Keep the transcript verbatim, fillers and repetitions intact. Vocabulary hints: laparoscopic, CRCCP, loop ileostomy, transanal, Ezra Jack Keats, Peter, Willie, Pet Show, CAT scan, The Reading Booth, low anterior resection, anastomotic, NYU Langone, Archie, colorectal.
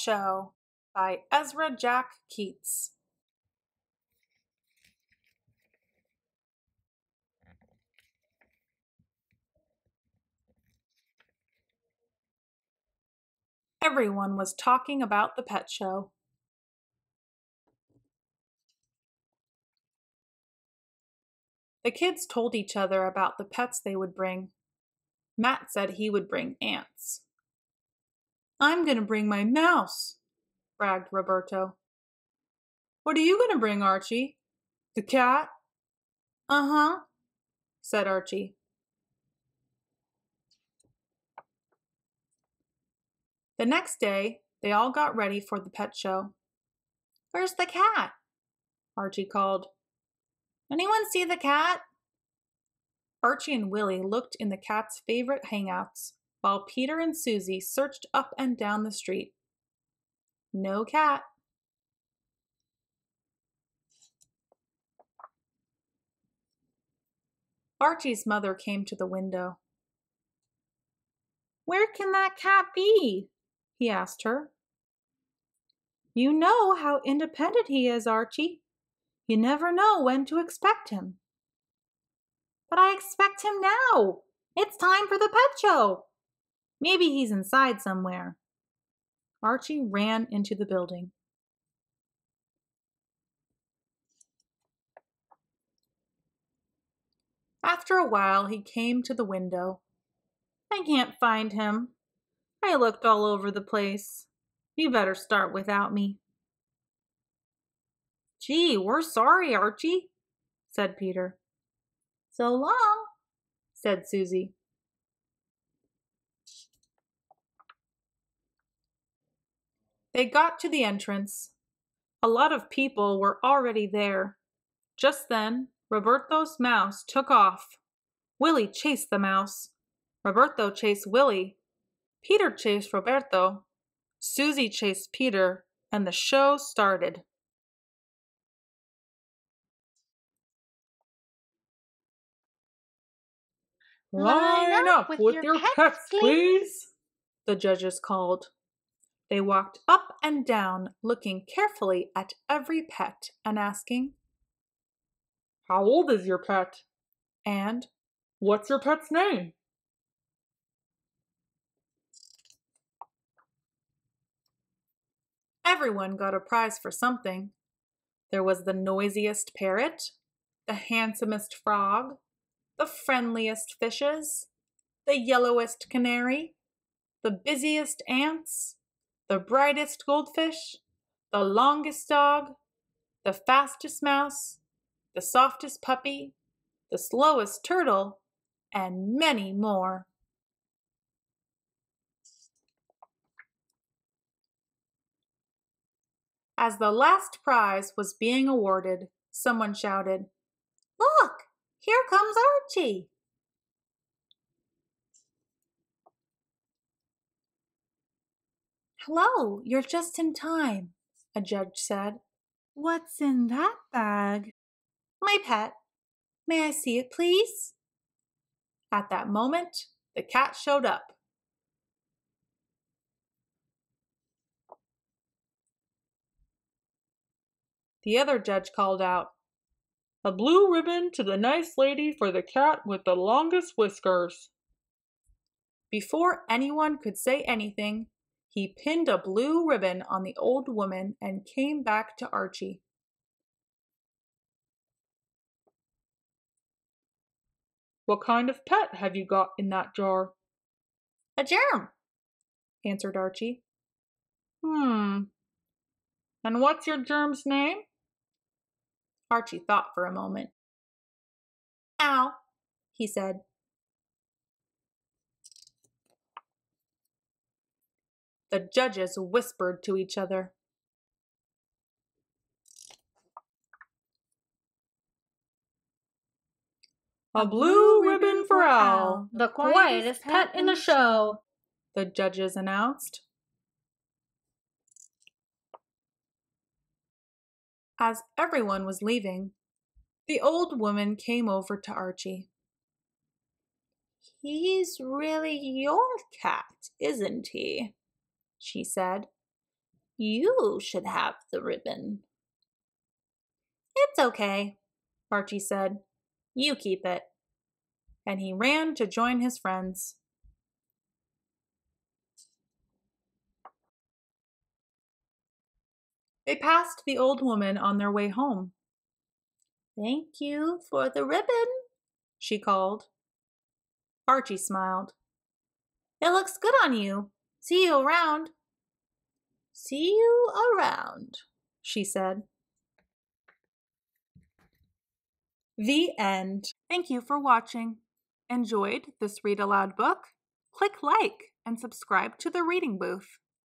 Show by Ezra Jack Keats. Everyone was talking about the pet show. The kids told each other about the pets they would bring. Matt said he would bring ants. "I'm going to bring my mouse," bragged Roberto. "What are you going to bring, Archie? The cat?" "Uh-huh," said Archie. The next day, they all got ready for the pet show. "Where's the cat?" Archie called. "Anyone see the cat?" Archie and Willie looked in the cat's favorite hangouts, while Peter and Susie searched up and down the street. No cat. Archie's mother came to the window. "Where can that cat be?" he asked her. "You know how independent he is, Archie. You never know when to expect him." "But I expect him now. It's time for the pet show. Maybe he's inside somewhere." Archie ran into the building. After a while, he came to the window. "I can't find him. I looked all over the place. You better start without me." "Gee, we're sorry, Archie," said Peter. "So long," said Susie. They got to the entrance. A lot of people were already there. Just then, Roberto's mouse took off. Willie chased the mouse. Roberto chased Willie. Peter chased Roberto. Susie chased Peter, and the show started. "Line, Line up, up with, with your, your pets, pets please. please, the judges called. They walked up and down, looking carefully at every pet and asking, "How old is your pet?" and "What's your pet's name?" Everyone got a prize for something. There was the noisiest parrot, the handsomest frog, the friendliest fishes, the yellowest canary, the busiest ants, the brightest goldfish, the longest dog, the fastest mouse, the softest puppy, the slowest turtle, and many more. As the last prize was being awarded, someone shouted, "Look, here comes Archie!" "Hello, you're just in time," a judge said. "What's in that bag?" "My pet. May I see it, please?" At that moment, the cat showed up. The other judge called out, "A blue ribbon to the nice lady for the cat with the longest whiskers." Before anyone could say anything, he pinned a blue ribbon on the old woman and came back to Archie. "What kind of pet have you got in that jar?" "A germ," answered Archie. "Hmm. And what's your germ's name?" Archie thought for a moment. "Ow," he said. The judges whispered to each other. "A blue ribbon for Owl, the quietest pet in the show," the judges announced. As everyone was leaving, the old woman came over to Archie. "He's really your cat, isn't he?" she said. You should have the ribbon. It's okay, Archie said. You keep it. And he ran to join his friends. They passed the old woman on their way home. Thank you for the ribbon, she called. Archie smiled. It looks good on you. See you around. See you around, she said. The end. Thank you for watching. Enjoyed this read aloud book? Click like and subscribe to The Reading Booth.